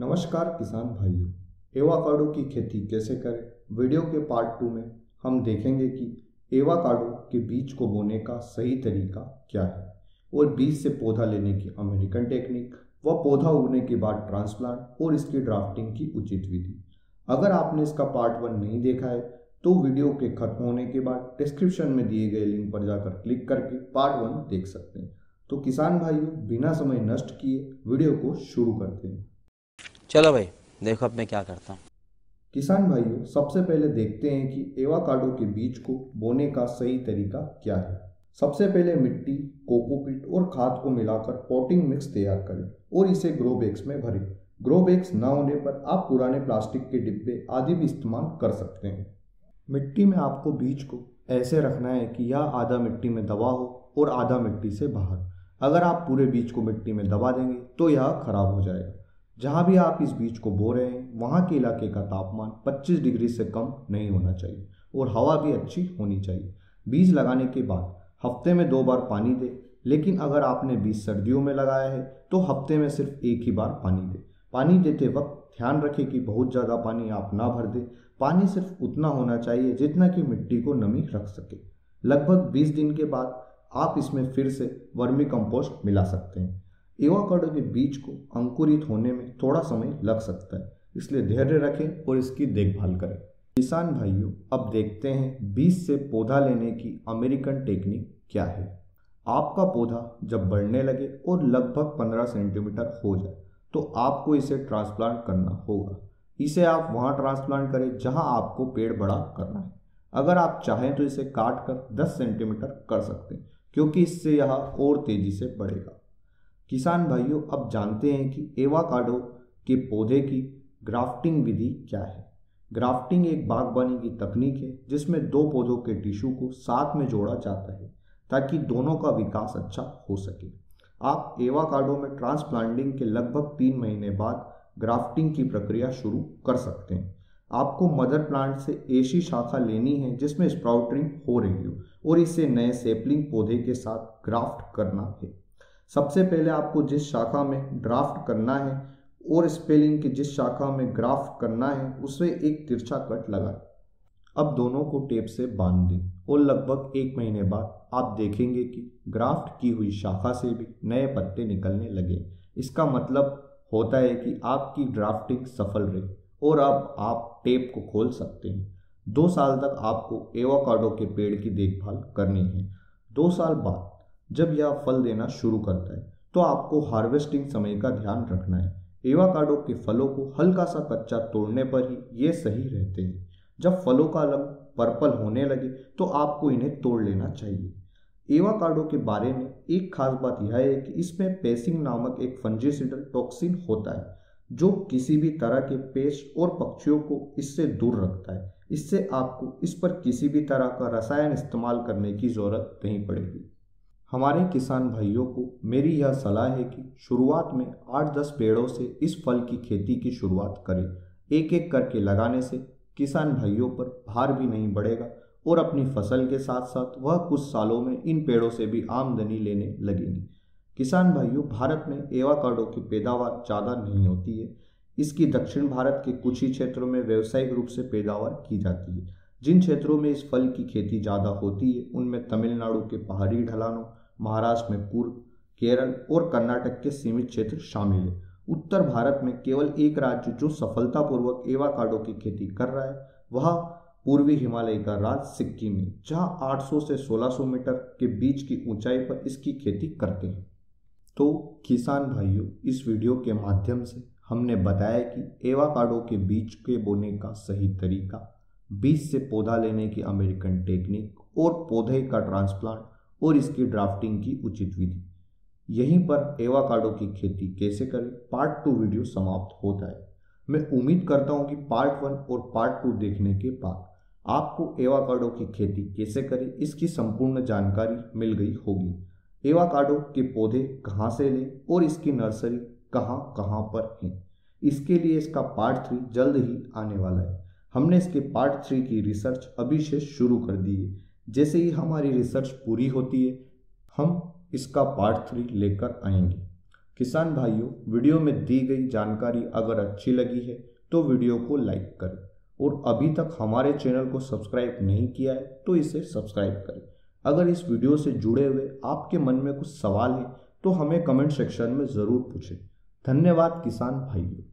नमस्कार किसान भाइयों, एवाकाडो की खेती कैसे करें वीडियो के पार्ट 2 में हम देखेंगे कि एवाकाडो के बीज को बोने का सही तरीका क्या है और बीज से पौधा लेने की अमेरिकन टेक्निक व पौधा उगने के बाद ट्रांसप्लांट और इसकी ड्राफ्टिंग की उचित विधि। अगर आपने इसका पार्ट 1 नहीं देखा है तो वीडियो के खत्म होने के बाद डिस्क्रिप्शन में दिए गए लिंक पर जाकर क्लिक करके पार्ट 1 देख सकते हैं। तो किसान भाइयों, बिना समय नष्ट किए वीडियो को शुरू करते हैं। चलो भाई, देखो अब मैं क्या करता हूँ। किसान भाइयों, सबसे पहले देखते हैं कि एवाकाडो के बीज को बोने का सही तरीका क्या है। सबसे पहले मिट्टी, कोकोपीट और खाद को मिलाकर पॉटिंग मिक्स तैयार करें और इसे ग्रो बैग्स में भरें। ग्रो बैग्स ना होने पर आप पुराने प्लास्टिक के डिब्बे आदि भी इस्तेमाल कर सकते हैं। मिट्टी में आपको बीज को ऐसे रखना है कि यह आधा मिट्टी में दबा हो और आधा मिट्टी से बाहर। अगर आप पूरे बीज को मिट्टी में दबा देंगे तो यह खराब हो जाएगा। जहाँ भी आप इस बीज को बो रहे हैं वहाँ के इलाके का तापमान 25 डिग्री से कम नहीं होना चाहिए और हवा भी अच्छी होनी चाहिए। बीज लगाने के बाद हफ्ते में 2 बार पानी दें, लेकिन अगर आपने बीज सर्दियों में लगाया है तो हफ्ते में सिर्फ 1 ही बार पानी दें। पानी देते वक्त ध्यान रखें कि बहुत ज़्यादा पानी आप ना भर दें। पानी सिर्फ उतना होना चाहिए जितना कि मिट्टी को नमी रख सके। लगभग 20 दिन के बाद आप इसमें फिर से वर्मी कंपोस्ट मिला सकते हैं। एवाकाडो के बीज को अंकुरित होने में थोड़ा समय लग सकता है, इसलिए धैर्य रखें और इसकी देखभाल करें। किसान भाइयों, अब देखते हैं बीज से पौधा लेने की अमेरिकन टेक्निक क्या है। आपका पौधा जब बढ़ने लगे और लगभग 15 सेंटीमीटर हो जाए तो आपको इसे ट्रांसप्लांट करना होगा। इसे आप वहाँ ट्रांसप्लांट करें जहाँ आपको पेड़ बड़ा करना है। अगर आप चाहें तो इसे काट कर 10 सेंटीमीटर कर सकते हैं, क्योंकि इससे यह और तेज़ी से बढ़ेगा। किसान भाइयों, अब जानते हैं कि एवाकाडो के पौधे की ग्राफ्टिंग विधि क्या है। ग्राफ्टिंग एक बागबानी की तकनीक है जिसमें 2 पौधों के टिश्यू को साथ में जोड़ा जाता है ताकि दोनों का विकास अच्छा हो सके। आप एवाकाडो में ट्रांसप्लांटिंग के लगभग 3 महीने बाद ग्राफ्टिंग की प्रक्रिया शुरू कर सकते हैं। आपको मदर प्लांट से ऐसी शाखा लेनी है जिसमें स्प्राउटिंग हो रही हो और इसे नए सेपलिंग पौधे के साथ ग्राफ्ट करना है। सबसे पहले आपको जिस शाखा में ड्राफ्ट करना है और स्पेलिंग की जिस शाखा में ग्राफ्ट करना है उसे एक तिरछा कट लगाएं। अब दोनों को टेप से बांध दें और लगभग 1 महीने बाद आप देखेंगे कि ग्राफ्ट की हुई शाखा से भी नए पत्ते निकलने लगे। इसका मतलब होता है कि आपकी ग्राफ्टिंग सफल रही और अब आप टेप को खोल सकते हैं। 2 साल तक आपको एवाकाडो के पेड़ की देखभाल करनी है। 2 साल बाद जब यह फल देना शुरू करता है तो आपको हार्वेस्टिंग समय का ध्यान रखना है। एवाकाडो के फलों को हल्का सा कच्चा तोड़ने पर ही ये सही रहते हैं। जब फलों का रंग पर्पल होने लगे तो आपको इन्हें तोड़ लेना चाहिए। एवाकाडो के बारे में एक खास बात यह है कि इसमें पेसिंग नामक एक फंजीसीडल टॉक्सिन होता है जो किसी भी तरह के पेस्ट और पक्षियों को इससे दूर रखता है। इससे आपको इस पर किसी भी तरह का रसायन इस्तेमाल करने की ज़रूरत नहीं पड़ेगी। हमारे किसान भाइयों को मेरी यह सलाह है कि शुरुआत में 8-10 पेड़ों से इस फल की खेती की शुरुआत करें। 1-1 करके लगाने से किसान भाइयों पर भार भी नहीं बढ़ेगा और अपनी फसल के साथ साथ वह कुछ सालों में इन पेड़ों से भी आमदनी लेने लगेंगे। किसान भाइयों, भारत में एवाकाडो की पैदावार ज़्यादा नहीं होती है। इसकी दक्षिण भारत के कुछ ही क्षेत्रों में व्यावसायिक रूप से पैदावार की जाती है। जिन क्षेत्रों में इस फल की खेती ज़्यादा होती है उनमें तमिलनाडु के पहाड़ी ढलानों, महाराष्ट्र में पूर्व, केरल और कर्नाटक के सीमित क्षेत्र शामिल हैं। उत्तर भारत में केवल एक राज्य जो सफलतापूर्वक एवाकाडो की खेती कर रहा है वह पूर्वी हिमालय का राज्य सिक्किम है, जहां 800 से 1600 मीटर के बीच की ऊंचाई पर इसकी खेती करते हैं। तो किसान भाइयों, इस वीडियो के माध्यम से हमने बताया कि एवाकाडो के बीज के बोने का सही तरीका, बीज से पौधा लेने की अमेरिकन टेक्निक और पौधे का ट्रांसप्लांट और इसकी ड्राफ्टिंग की उचित विधि। यहीं पर एवाकाडो की खेती कैसे करें पार्ट 2 वीडियो समाप्त होता है। मैं उम्मीद करता हूं कि पार्ट 1 और पार्ट 2 देखने के बाद आपको एवाकाडो की खेती कैसे करें इसकी संपूर्ण जानकारी मिल गई होगी। एवाकाडो के पौधे कहां से लें और इसकी नर्सरी कहां कहां पर है, इसके लिए इसका पार्ट 3 जल्द ही आने वाला है। हमने इसके पार्ट 3 की रिसर्च अभी से शुरू कर दी है। जैसे ही हमारी रिसर्च पूरी होती है हम इसका पार्ट 3 लेकर आएंगे। किसान भाइयों, वीडियो में दी गई जानकारी अगर अच्छी लगी है तो वीडियो को लाइक करें और अभी तक हमारे चैनल को सब्सक्राइब नहीं किया है तो इसे सब्सक्राइब करें। अगर इस वीडियो से जुड़े हुए आपके मन में कुछ सवाल है तो हमें कमेंट सेक्शन में ज़रूर पूछें। धन्यवाद किसान भाइयों।